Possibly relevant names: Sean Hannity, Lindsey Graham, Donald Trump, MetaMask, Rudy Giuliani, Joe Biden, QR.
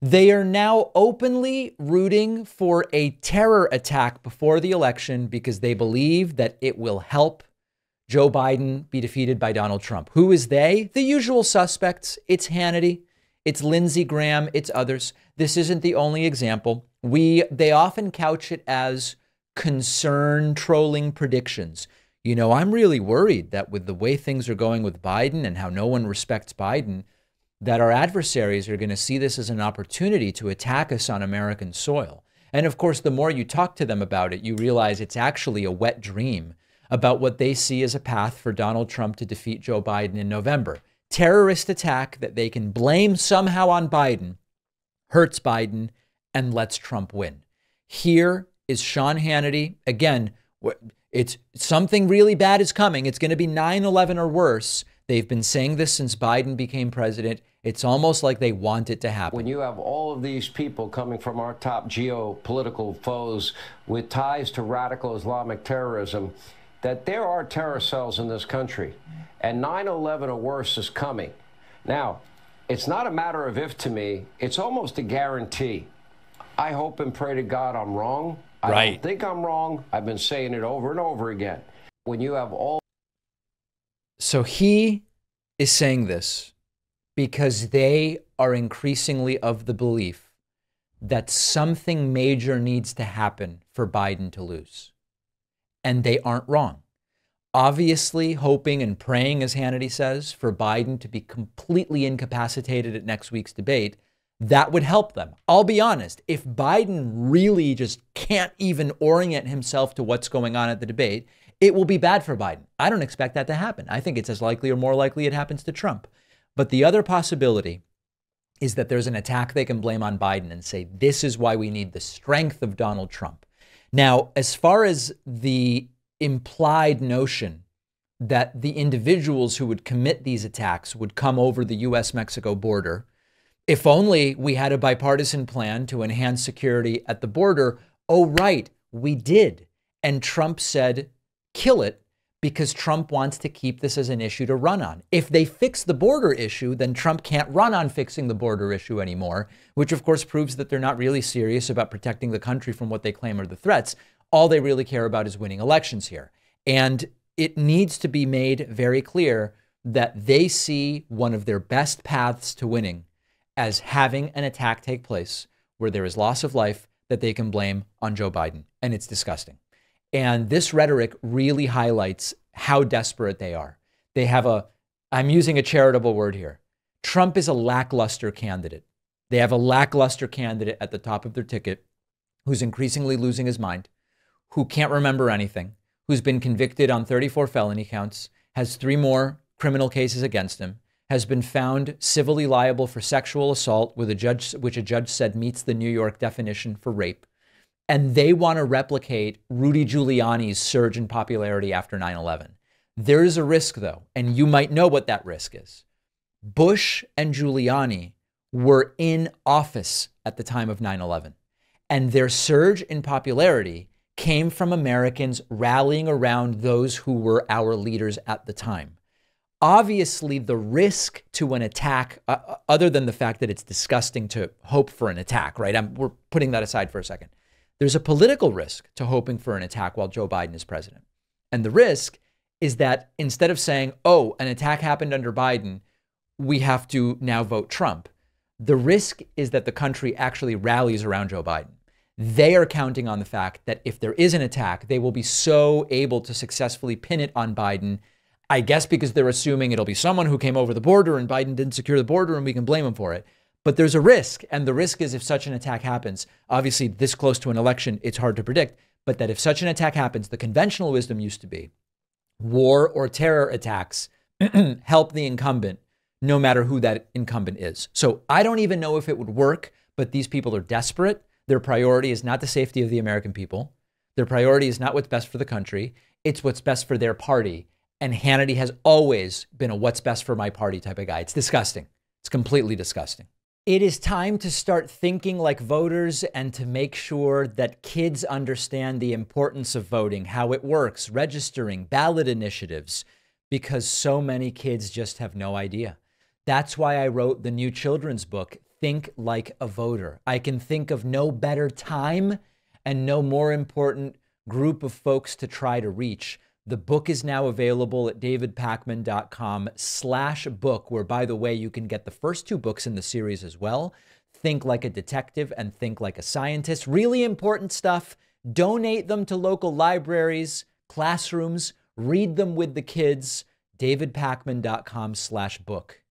They are now openly rooting for a terror attack before the election because they believe that it will help Joe Biden be defeated by Donald Trump. Who is they? The usual suspects. It's Hannity. It's Lindsey Graham. It's others. This isn't the only example. They often couch it as concern trolling predictions. You know, I'm really worried that with the way things are going with Biden and how no one respects Biden, that our adversaries are going to see this as an opportunity to attack us on American soil. And of course, the more you talk to them about it, you realize it's actually a wet dream about what they see as a path for Donald Trump to defeat Joe Biden in November. Terrorist attack that they can blame somehow on Biden, hurts Biden, and lets Trump win. Here is Sean Hannity. Again, it's something really bad is coming. It's going to be 9/11 or worse. They've been saying this since Biden became president. It's almost like they want it to happen. When you have all of these people coming from our top geopolitical foes with ties to radical Islamic terrorism, that there are terror cells in this country, and 9/11 or worse is coming. Now, it's not a matter of if to me, it's almost a guarantee. I hope and pray to God I'm wrong. I don't think I'm wrong. I've been saying it over and over again. When you have all... So he is saying this because they are increasingly of the belief that something major needs to happen for Biden to lose. And they aren't wrong. Obviously hoping and praying, as Hannity says, for Biden to be completely incapacitated at next week's debate, that would help them. I'll be honest, if Biden really just can't even orient himself to what's going on at the debate, it will be bad for Biden. I don't expect that to happen. I think it's as likely or more likely it happens to Trump. But the other possibility is that there's an attack they can blame on Biden and say, this is why we need the strength of Donald Trump. Now, as far as the implied notion that the individuals who would commit these attacks would come over the U.S.-Mexico border, if only we had a bipartisan plan to enhance security at the border. Oh, right, we did. And Trump said, kill it, because Trump wants to keep this as an issue to run on. If they fix the border issue, then Trump can't run on fixing the border issue anymore, which of course proves that they're not really serious about protecting the country from what they claim are the threats. All they really care about is winning elections here. And it needs to be made very clear that they see one of their best paths to winning as having an attack take place where there is loss of life that they can blame on Joe Biden. And it's disgusting. And this rhetoric really highlights how desperate they are. They have a, I'm using a charitable word here. Trump is a lackluster candidate. They have a lackluster candidate at the top of their ticket who's increasingly losing his mind, who can't remember anything, who's been convicted on 34 felony counts, has 3 more criminal cases against him, has been found civilly liable for sexual assault with a judge, which a judge said meets the New York definition for rape. And they want to replicate Rudy Giuliani's surge in popularity after 9/11. There is a risk, though, and you might know what that risk is. Bush and Giuliani were in office at the time of 9/11, and their surge in popularity came from Americans rallying around those who were our leaders at the time. Obviously, the risk to an attack, other than the fact that it's disgusting to hope for an attack, right? We're putting that aside for a second. There's a political risk to hoping for an attack while Joe Biden is president. And the risk is that instead of saying, oh, an attack happened under Biden, we have to now vote Trump. The risk is that the country actually rallies around Joe Biden. They are counting on the fact that if there is an attack, they will be so able to successfully pin it on Biden, I guess because they're assuming it'll be someone who came over the border and Biden didn't secure the border and we can blame him for it. But there's a risk, and the risk is if such an attack happens, obviously this close to an election, it's hard to predict, but that if such an attack happens, the conventional wisdom used to be war or terror attacks help the incumbent, no matter who that incumbent is. So I don't even know if it would work, but these people are desperate. Their priority is not the safety of the American people. Their priority is not what's best for the country. It's what's best for their party. And Hannity has always been a what's best for my party type of guy. It's disgusting. It's completely disgusting. It is time to start thinking like voters and to make sure that kids understand the importance of voting, how it works, registering, ballot initiatives, because so many kids just have no idea. That's why I wrote the new children's book, think like a voter. I can think of no better time and no more important group of folks to try to reach. The book is now available at davidpakman.com/book, where, by the way, you can get the first two books in the series as well, Think Like a Detective and Think Like a Scientist. Really important stuff. Donate them to local libraries, classrooms, read them with the kids, davidpakman.com/book.